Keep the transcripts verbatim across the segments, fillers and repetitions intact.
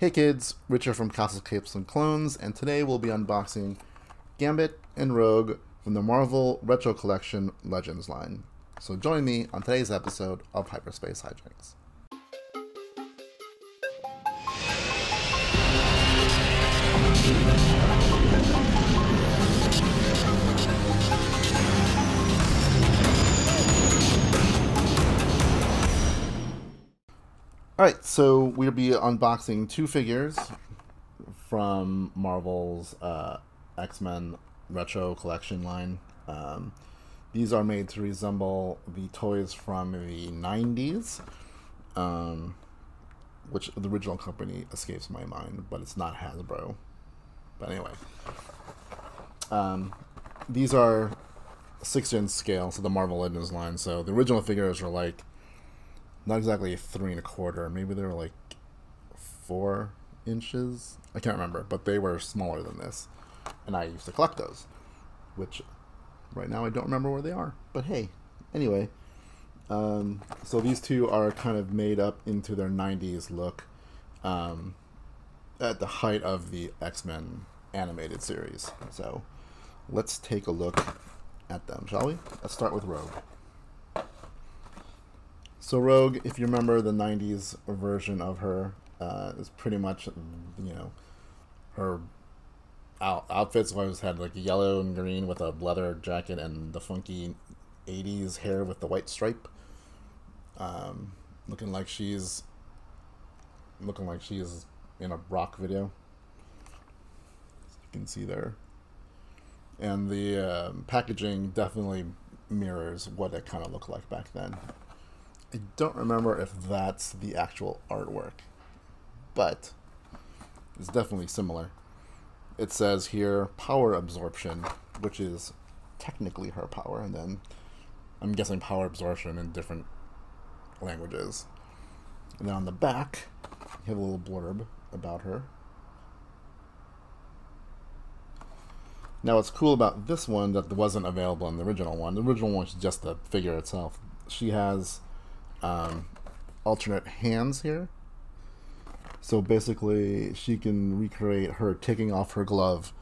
Hey kids, Richard from Castles Capes and Clones, and today we'll be unboxing Gambit and Rogue from the Marvel Retro Collection Legends line. So join me on today's episode of Hyperspace Hijinks. Alright, so we'll be unboxing two figures from Marvel's uh, X-Men Retro Collection line. Um, these are made to resemble the toys from the nineties, um, which the original company escapes my mind, but it's not Hasbro. But anyway, um, these are six inch scale, so the Marvel Legends line, so the original figures are like not exactly three and a quarter. Maybe they were like four inches. I can't remember, but they were smaller than this. And I used to collect those, which right now I don't remember where they are. But hey, anyway. Um, so these two are kind of made up into their nineties look um, at the height of the X-Men animated series. So let's take a look at them, shall we? Let's start with Rogue. So Rogue, if you remember the nineties version of her, uh, is pretty much, you know, her out outfits always had like yellow and green with a leather jacket and the funky eighties hair with the white stripe, um, looking like she's looking like she's in a rock video. As you can see there, and the uh, packaging definitely mirrors what it kind of looked like back then. I don't remember if that's the actual artwork, but it's definitely similar. It says here, power absorption, which is technically her power, and then I'm guessing power absorption in different languages. And then on the back, you have a little blurb about her. Now what's cool about this one that wasn't available in the original one, the original one is just the figure itself. She has Um, alternate hands here, so basically she can recreate her taking off her glove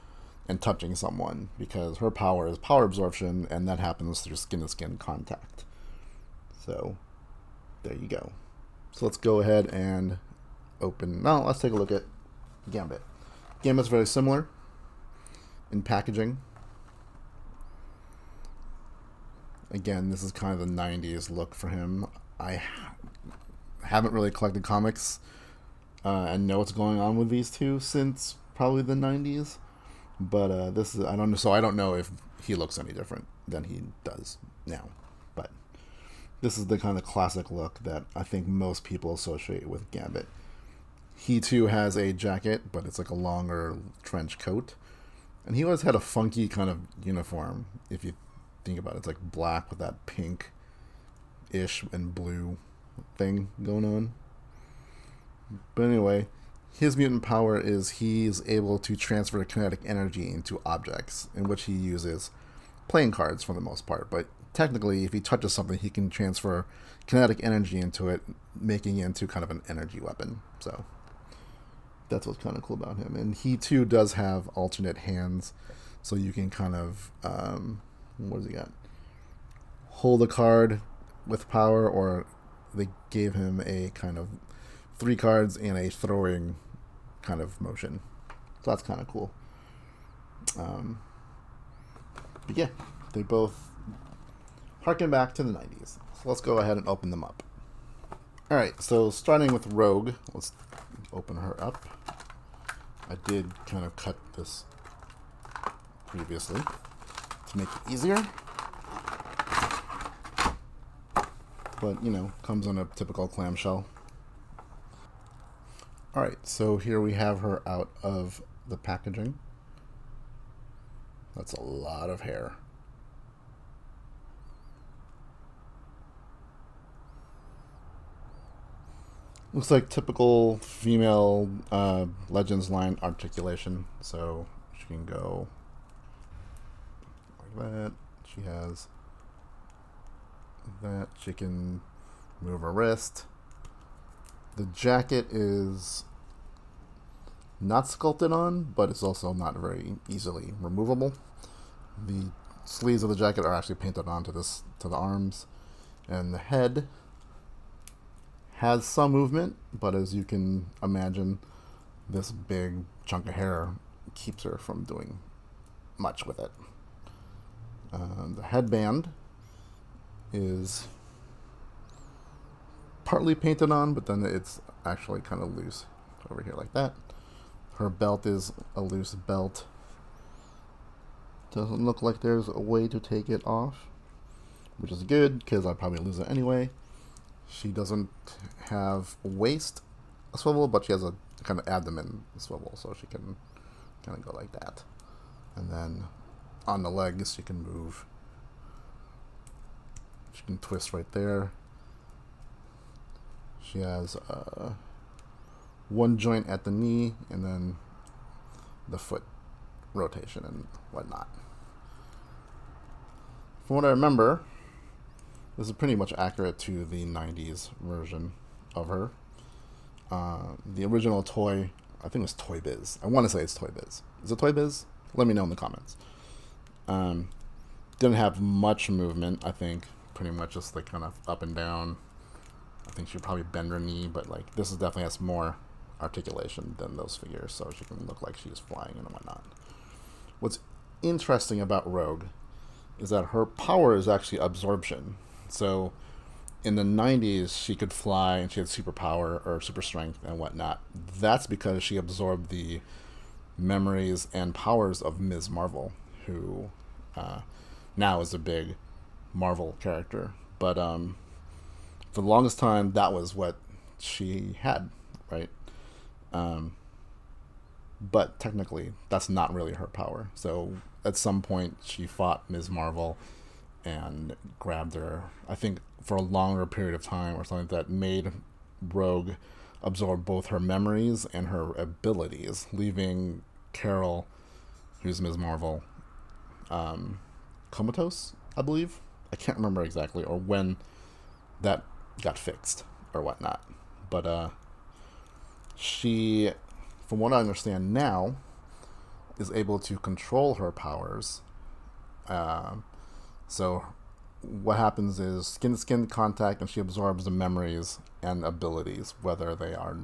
and touching someone, because her power is power absorption, and that happens through skin to skin contact. So there you go. So let's go ahead and open. Now let's take a look at Gambit. Gambit's very similar in packaging. Again, this is kind of the nineties look for him. I haven't really collected comics uh, and know what's going on with these two since probably the nineties, but uh, this is I don't know. So I don't know if he looks any different than he does now. But this is the kind of classic look that I think most people associate with Gambit. He too has a jacket, but it's like a longer trench coat, and he always had a funky kind of uniform. If you think about it, it's like black with that pink ish and blue thing going on. But anyway, his mutant power is he's able to transfer kinetic energy into objects, in which he uses playing cards for the most part, but technically if he touches something he can transfer kinetic energy into it, making it into kind of an energy weapon. So that's what's kind of cool about him. And he too does have alternate hands, so you can kind of um, what does he got? Hold a card with power, or they gave him a kind of three cards and a throwing kind of motion, so that's kind of cool. Um, but yeah, they both harken back to the nineties. So let's go ahead and open them up. All right, so starting with Rogue, let's open her up. I did kind of cut this previously to make it easier. But, you know, comes on a typical clamshell. Alright, so here we have her out of the packaging. That's a lot of hair. Looks like typical female uh, Legends line articulation. So she can go like that. She has that, she can move her wrist. The jacket is not sculpted on, but it's also not very easily removable. The sleeves of the jacket are actually painted onto this to the arms, and the head has some movement, but as you can imagine, this big chunk of hair keeps her from doing much with it. Uh, the headband is partly painted on, but then it's actually kind of loose over here like that. Her belt is a loose belt. Doesn't look like there's a way to take it off, which is good because I'd probably lose it anyway. She doesn't have a waist a swivel, but she has a kind of abdomen swivel, so she can kind of go like that. And then on the legs, she can move. She can twist right there. She has uh, one joint at the knee, and then the foot rotation and whatnot. From what I remember, this is pretty much accurate to the nineties version of her. Uh, the original toy, I think it was Toy Biz. I want to say it's Toy Biz. Is it Toy Biz? Let me know in the comments. Um, didn't have much movement, I think. Pretty much just like kind of up and down. I think she'd probably bend her knee, but like this is definitely has more articulation than those figures, so she can look like she's flying and whatnot. What's interesting about Rogue is that her power is actually absorption. So in the nineties, she could fly and she had superpower or super strength and whatnot. That's because she absorbed the memories and powers of Miz Marvel, who uh, now is a big Marvel character. But um, for the longest time, that was what she had, right? Um, but technically, that's not really her power. So at some point, she fought Miz Marvel and grabbed her, I think, for a longer period of time or something that made Rogue absorb both her memories and her abilities, leaving Carol, who's Miz Marvel, um, comatose, I believe. I can't remember exactly, or when that got fixed or whatnot. But uh, she, from what I understand now, is able to control her powers. Uh, so what happens is skin-to-skin contact, and she absorbs the memories and abilities, whether they are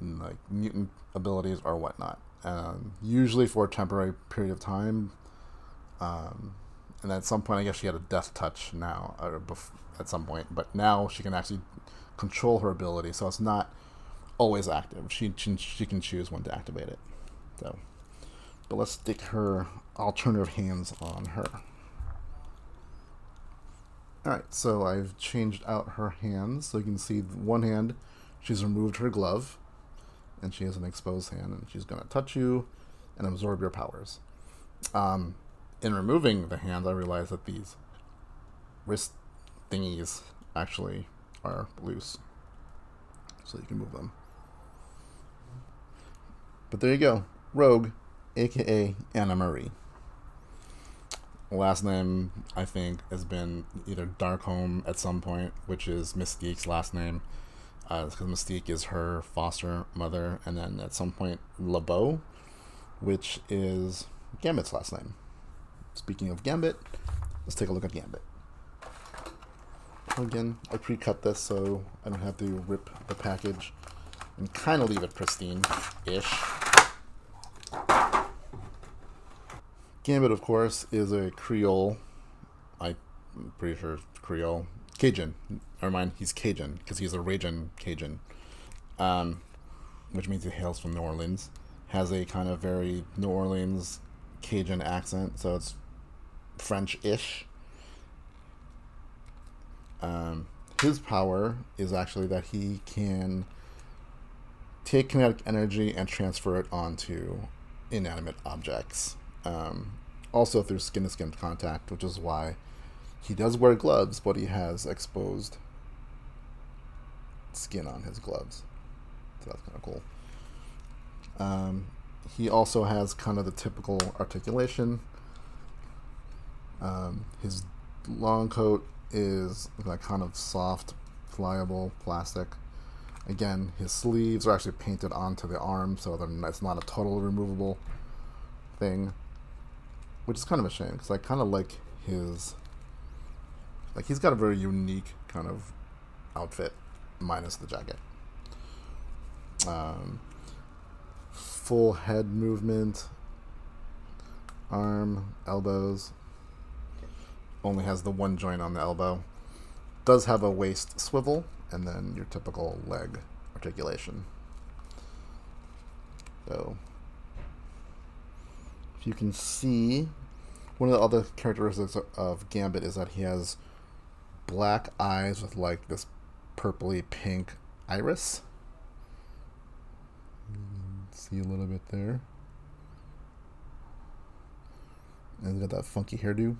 like mutant abilities or whatnot, um, usually for a temporary period of time. Um, and at some point, I guess she had a death touch now, or at some point, but now she can actually control her ability, so it's not always active. She, she, she can choose when to activate it. So, but let's stick her alternative hands on her. Alright, so I've changed out her hands. So you can see one hand, she's removed her glove, and she has an exposed hand, and she's going to touch you and absorb your powers. Um, in removing the hands, I realized that these wrist thingies actually are loose, so you can move them. But there you go. Rogue, aka Anna Marie. Last name, I think, has been either Dark Home at some point, which is Mystique's last name, uh, because Mystique is her foster mother, and then at some point LeBeau, which is Gambit's last name. Speaking of Gambit, let's take a look at Gambit. Again, I pre-cut this so I don't have to rip the package and kind of leave it pristine-ish. Gambit, of course, is a Creole. I'm pretty sure Creole. Cajun. Never mind, he's Cajun, because he's a ragin' Cajun. Um, which means he hails from New Orleans. Has a kind of very New Orleans Cajun accent, so it's French-ish. Um, his power is actually that he can take kinetic energy and transfer it onto inanimate objects. Um, also through skin-to-skin contact, which is why he does wear gloves, but he has exposed skin on his gloves. So that's kind of cool. Um, he also has kind of the typical articulation. Um, his long coat is that kind of soft, pliable plastic. Again, his sleeves are actually painted onto the arm, so they're, it's not a total removable thing, which is kind of a shame, because I kind of like his... Like, he's got a very unique kind of outfit, minus the jacket. Um, full head movement, arm, elbows. Only has the one joint on the elbow. Does have a waist swivel, and then your typical leg articulation. So, if you can see, one of the other characteristics of Gambit is that he has black eyes with like this purpley pink iris. See a little bit there. And he's got that funky hairdo.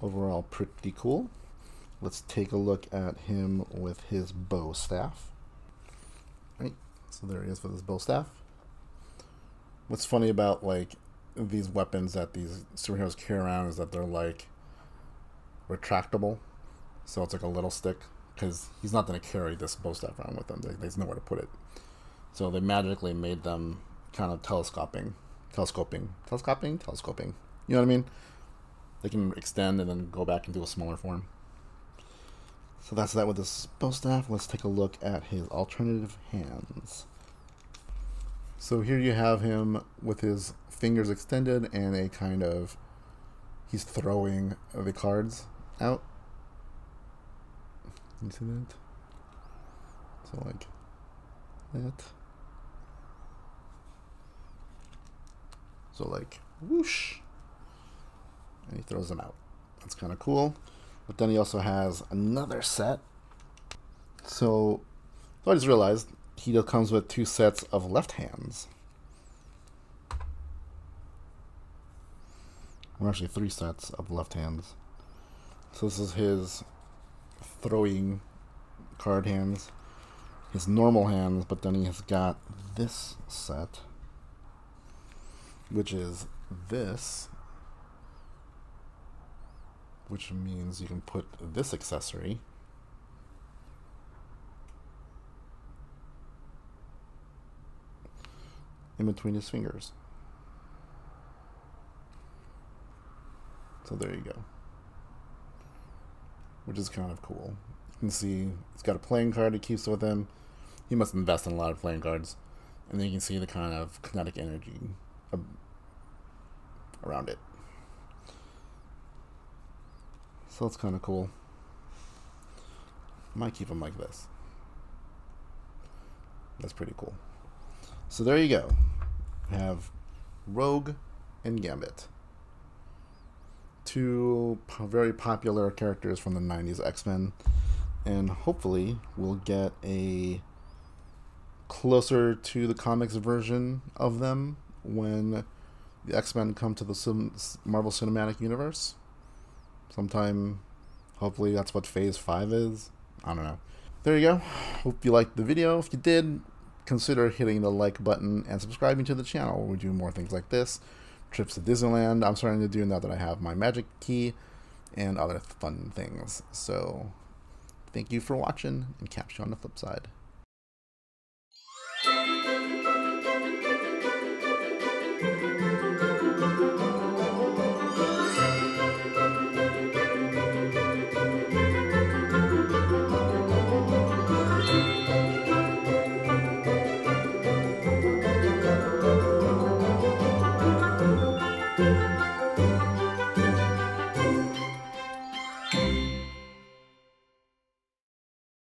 Overall, pretty cool. Let's take a look at him with his bow staff. All right, so there he is with his bow staff. What's funny about like these weapons that these superheroes carry around is that they're like retractable, so it's like a little stick, because he's not going to carry this bow staff around with him. There's nowhere to put it, so they magically made them kind of telescoping, telescoping, telescoping, telescoping. You know what I mean? They can extend and then go back into a smaller form. So that's that with this bow staff. Let's take a look at his alternative hands. So here you have him with his fingers extended and a kind of, he's throwing the cards out. You see that? So like that. So like whoosh. And he throws them out. That's kind of cool. But then he also has another set. So, so I just realized he comes with two sets of left hands. Or actually three sets of left hands. So this is his throwing card hands, his normal hands, but then he has got this set, which is this, which means you can put this accessory in between his fingers. So there you go. Which is kind of cool. You can see he's got a playing card he keeps with him. He must invest in a lot of playing cards. And then you can see the kind of kinetic energy around it. So it's kind of cool. Might keep them like this. That's pretty cool. So there you go. We have Rogue and Gambit. Two po very popular characters from the nineties X-Men. And hopefully we'll get a closer to the comics version of them when the X-Men come to the Cin Marvel Cinematic Universe. Sometime, hopefully that's what phase five is. I don't know. There you go. Hope you liked the video. If you did, consider hitting the like button and subscribing to the channel. We do more things like this. Trips to Disneyland, I'm starting to do now that I have my magic key, and other fun things. So thank you for watching, and catch you on the flip side. Thank you.